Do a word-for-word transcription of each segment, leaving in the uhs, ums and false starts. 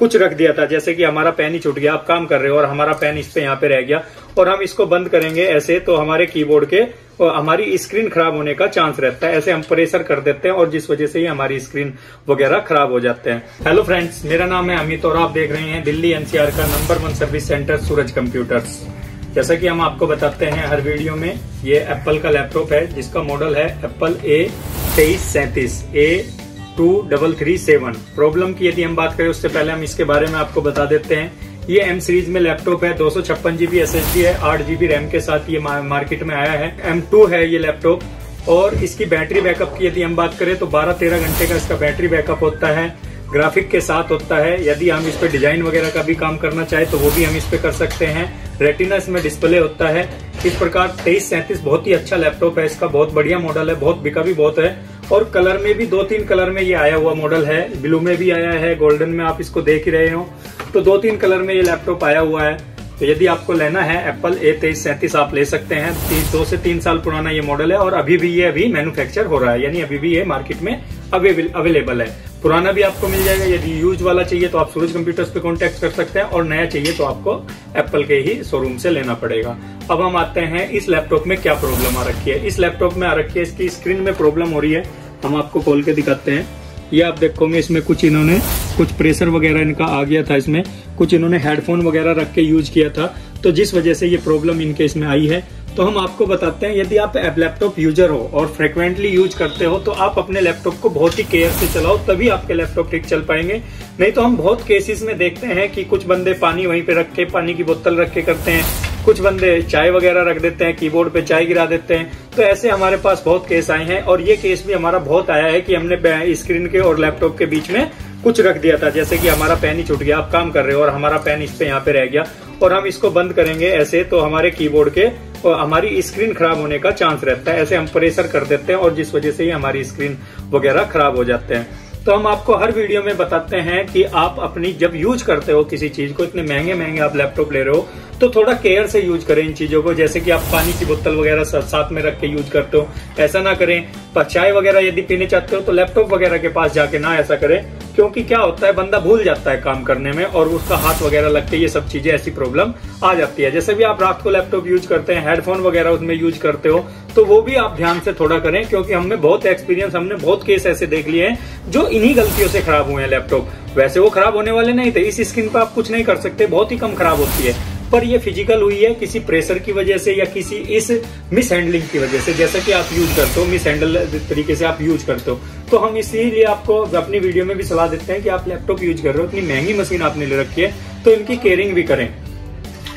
कुछ रख दिया था, जैसे कि हमारा पेन ही छूट गया, आप काम कर रहे हो और हमारा पेन इस पे यहाँ पे रह गया और हम इसको बंद करेंगे ऐसे, तो हमारे कीबोर्ड के हमारी स्क्रीन खराब होने का चांस रहता है। ऐसे हम प्रेशर कर देते हैं और जिस वजह से ही हमारी स्क्रीन वगैरह खराब हो जाते हैं। हेलो फ्रेंड्स, मेरा नाम है अमित और आप देख रहे हैं दिल्ली एनसीआर का number one service centre Suraj computers. जैसा कि हम आपको बताते हैं हर वीडियो में, ये एप्पल का लैपटॉप है जिसका मॉडल है एप्पल ए तेईस सैंतीस, A two double three seven. Problem की यदि हम बात करें उससे पहले हम इसके बारे में आपको बता देते हैं। ये एम सीरीज में लैपटॉप है, दो सौ छप्पन जीबी एस एस डी है, आठ जीबी रैम के साथ ये मार्केट में आया है। एम टू है ये लैपटॉप और इसकी बैटरी बैकअप की यदि हम बात करें तो बारह तेरह घंटे का इसका बैटरी बैकअप होता है, ग्राफिक के साथ होता है। यदि हम इस पे डिजाइन वगैरह का भी काम करना चाहे तो वो भी हम इस पे कर सकते हैं। रेटिना इसमें डिस्प्ले होता है। इस प्रकार तेईस सैंतीस बहुत ही अच्छा लैपटॉप है, इसका बहुत बढ़िया मॉडल है, बहुत बिका भी बहुत है और कलर में भी दो तीन कलर में ये आया हुआ मॉडल है। ब्लू में भी आया है, गोल्डन में आप इसको देख ही रहे हो, तो दो तीन कलर में ये लैपटॉप आया हुआ है। तो यदि आपको लेना है एप्पल ए तेईस सैंतीस आप ले सकते हैं। दो से तीन साल पुराना ये मॉडल है और अभी भी ये अभी मैन्युफैक्चर हो रहा है, यानी अभी भी ये मार्केट में अवेलेबल है। पुराना भी आपको मिल जाएगा, यदि यूज वाला चाहिए तो आप सूरज कंप्यूटर्स पे कांटेक्ट कर सकते हैं और नया चाहिए तो आपको एप्पल के ही शोरूम से लेना पड़ेगा। अब हम आते हैं इस लैपटॉप में क्या प्रॉब्लम आ रखी है। इस लैपटॉप में आ रखी है इसकी स्क्रीन में प्रॉब्लम हो रही है, हम आपको खोल के दिखाते हैं। ये आप देखोगे इसमें कुछ इन्होंने कुछ प्रेशर वगैरह इनका आ गया था, इसमें कुछ इन्होंने हेडफोन वगैरह रख के यूज किया था, तो जिस वजह से ये प्रॉब्लम इनके इसमें आई है। तो हम आपको बताते हैं, यदि आप लैपटॉप यूजर हो और फ्रिक्वेंटली यूज करते हो तो आप अपने लैपटॉप को बहुत ही केयर से चलाओ, तभी आपके लैपटॉप ठीक चल पाएंगे। नहीं तो हम बहुत केसेस में देखते हैं कि कुछ बंदे पानी वहीं पे रख के, पानी की बोतल रख के करते हैं, कुछ बंदे चाय वगैरह रख देते हैं, कीबोर्ड पे चाय गिरा देते हैं। तो ऐसे हमारे पास बहुत केस आए हैं और ये केस भी हमारा बहुत आया है कि हमने स्क्रीन के और लैपटॉप के बीच में कुछ रख दिया था, जैसे कि हमारा पेन ही छूट गया, आप काम कर रहे हो और हमारा पेन इस पे यहाँ पे रह गया और हम इसको बंद करेंगे ऐसे, तो हमारे कीबोर्ड के और हमारी स्क्रीन खराब होने का चांस रहता है। ऐसे हम प्रेशर कर देते हैं और जिस वजह से ही हमारी स्क्रीन वगैरह खराब हो जाते हैं। तो हम आपको हर वीडियो में बताते हैं कि आप अपनी जब यूज करते हो किसी चीज को, इतने महंगे महंगे आप लैपटॉप ले रहे हो तो थोड़ा केयर से यूज करें इन चीजों को। जैसे कि आप पानी की बोतल वगैरह साथ में रख के यूज करते हो, ऐसा ना करें। चाय वगैरह यदि पीने चाहते हो तो लैपटॉप वगैरह के पास जाके ना ऐसा करें, क्योंकि क्या होता है बंदा भूल जाता है काम करने में और उसका हाथ वगैरह लगते ये सब चीजें ऐसी प्रॉब्लम आ जाती है। जैसे भी आप रात को लैपटॉप यूज करते हैं, हेडफोन वगैरह उसमें यूज करते हो तो वो भी आप ध्यान से थोड़ा करें, क्योंकि हमने बहुत एक्सपीरियंस, हमने बहुत केस ऐसे देख लिए हैं जो इन्हीं गलतियों से खराब हुए हैं लैपटॉप। वैसे वो खराब होने वाले नहीं थे, इस स्क्रीन पर आप कुछ नहीं कर सकते, बहुत ही कम खराब होती है, पर ये फिजिकल हुई है किसी प्रेशर की वजह से या किसी इस मिस हैंडलिंग की वजह से। जैसा कि आप यूज करते हो, मिस हैंडल तरीके से आप यूज करते हो, तो हम इसीलिए आपको अपनी वीडियो में भी सलाह देते हैं कि आप लैपटॉप यूज कर रहे हो, इतनी महंगी मशीन आपने ले रखी है तो इनकी केयरिंग भी करें।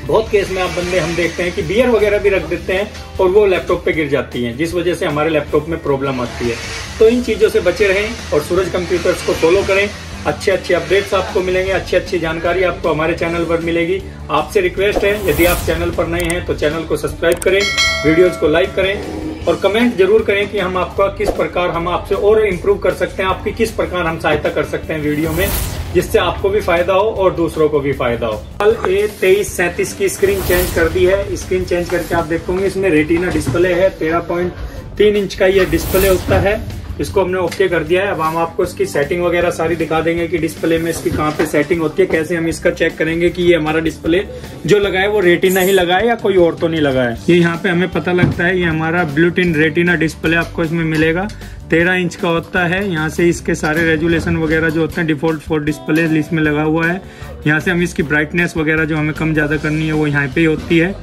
बहुत केस में आप बंदे हम देखते हैं कि बियर वगैरह भी रख देते हैं और वो लैपटॉप पे गिर जाती है, जिस वजह से हमारे लैपटॉप में प्रॉब्लम आती है। तो इन चीजों से बचे रहें और सूरज कंप्यूटर्स को फॉलो करें। अच्छे अच्छे अपडेट्स आपको मिलेंगे, अच्छी अच्छी जानकारी आपको हमारे चैनल पर मिलेगी। आपसे रिक्वेस्ट है, यदि आप चैनल पर नए हैं तो चैनल को सब्सक्राइब करें, वीडियोस को लाइक करें और कमेंट जरूर करें कि हम आपका किस प्रकार हम आपसे और इम्प्रूव कर सकते हैं, आपकी किस प्रकार हम सहायता कर सकते हैं वीडियो में, जिससे आपको भी फायदा हो और दूसरों को भी फायदा हो। कल ए तेईस सैंतीस की स्क्रीन चेंज कर दी है। स्क्रीन चेंज करके आप देखोगे इसमें रेटिना डिस्प्ले है, तेरह पॉइंट तीन इंच का ये डिस्प्ले होता है। इसको हमने ओके कर दिया है। अब हम आपको इसकी सेटिंग वगैरह सारी दिखा देंगे कि डिस्प्ले में इसकी कहाँ पे सेटिंग होती है, कैसे हम इसका चेक करेंगे कि ये हमारा डिस्प्ले जो लगाए वो रेटिना ही लगाए या कोई और तो नहीं लगाए। ये यहाँ पे हमें पता लगता है, ये हमारा ब्लूटिन रेटिना डिस्प्ले आपको इसमें मिलेगा, तेरह इंच का होता है। यहाँ से इसके सारे रेजुलेशन वगैरह जो होते हैं डिफॉल्ट फॉर डिस्प्ले इसमें लगा हुआ है। यहाँ से हम इसकी ब्राइटनेस वगैरह जो हमें कम ज़्यादा करनी है वो यहाँ पर ही होती है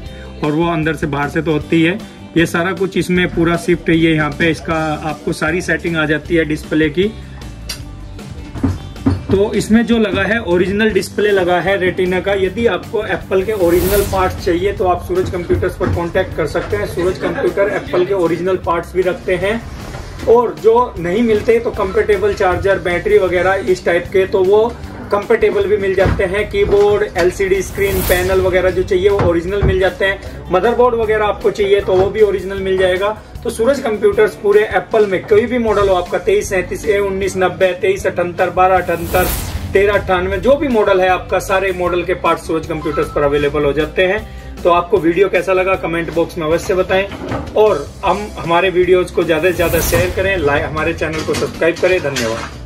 और वो अंदर से बाहर से तो होती है। ये सारा कुछ इसमें पूरा शिफ्ट है, ये यहाँ पे इसका आपको सारी सेटिंग आ जाती है डिस्प्ले की। तो इसमें जो लगा है ओरिजिनल डिस्प्ले लगा है रेटिना का। यदि आपको एप्पल के ओरिजिनल पार्ट्स चाहिए तो आप सूरज कंप्यूटर्स पर कांटेक्ट कर सकते हैं। सूरज कंप्यूटर एप्पल के ओरिजिनल पार्ट्स भी रखते हैं और जो नहीं मिलते तो कंफर्टेबल चार्जर, बैटरी वगैरह इस टाइप के, तो वो कंफर्टेबल भी मिल जाते हैं। कीबोर्ड, एलसीडी स्क्रीन, पैनल वगैरह जो चाहिए वो ओरिजिनल मिल जाते हैं। मदरबोर्ड वगैरह आपको चाहिए तो वो भी ओरिजिनल मिल जाएगा। तो सूरज कंप्यूटर्स पूरे एप्पल में कोई भी मॉडल हो आपका, तेईस सैंतीस, ए उन्नीस नब्बे, तेईस अठहत्तर, बारह अठहत्तर, तेरह अट्ठानवे, जो भी मॉडल है आपका, सारे मॉडल के पार्ट सूरज कंप्यूटर्स पर अवेलेबल हो जाते हैं। तो आपको वीडियो कैसा लगा कमेंट बॉक्स में अवश्य बताएं और हम हमारे वीडियोज को ज्यादा से ज्यादा शेयर करें, लाइक, हमारे चैनल को सब्सक्राइब करें। धन्यवाद।